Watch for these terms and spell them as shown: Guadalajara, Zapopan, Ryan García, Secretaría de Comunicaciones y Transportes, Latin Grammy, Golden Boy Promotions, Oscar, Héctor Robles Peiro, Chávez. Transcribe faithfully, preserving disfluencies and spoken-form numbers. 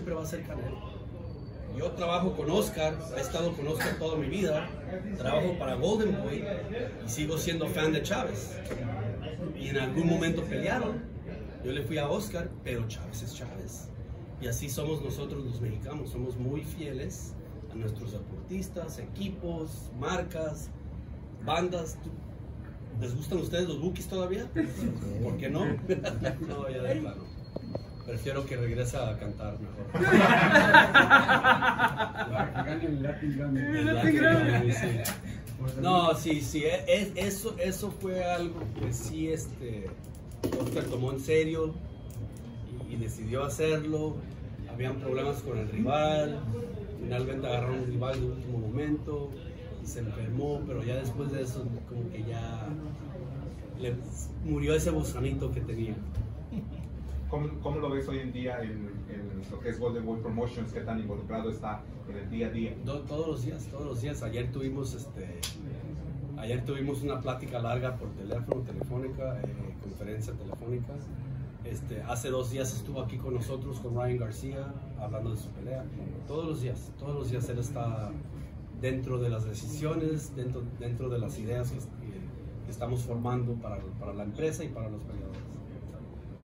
siempre va a ser Canelo. Yo trabajo con Oscar, he estado con Oscar toda mi vida, trabajo para Golden Boy y sigo siendo fan de Chávez. Y en algún momento pelearon, yo le fui a Oscar, pero Chávez es Chávez. Y así somos nosotros los mexicanos, somos muy fieles a nuestros deportistas, equipos, marcas, bandas. ¿Les gustan ustedes los Bookies todavía? ¿Por qué no? No, ya de plano. Prefiero que regrese a cantar mejor. Gane el Latin Grammy. El Latin Grammy, sí. No, sí, sí. Es, eso, eso fue algo que sí, este, Oscar tomó en serio y, y decidió hacerlo. Habían problemas con el rival. Finalmente agarró un rival en el último momento. Y se enfermó, pero ya después de eso como que ya le murió ese gusanito que tenía. ¿Cómo, ¿Cómo lo ves hoy en día en, en lo que es Golden Boy Promotions? ¿Qué tan involucrado está en el día a día? Do, todos los días, todos los días. Ayer tuvimos, este, ayer tuvimos una plática larga por teléfono, telefónica, eh, conferencia telefónica. Este, hace dos días estuvo aquí con nosotros, con Ryan García, hablando de su pelea. Todos los días, todos los días él está dentro de las decisiones, dentro, dentro de las ideas que, que estamos formando para, para la empresa y para los peleadores.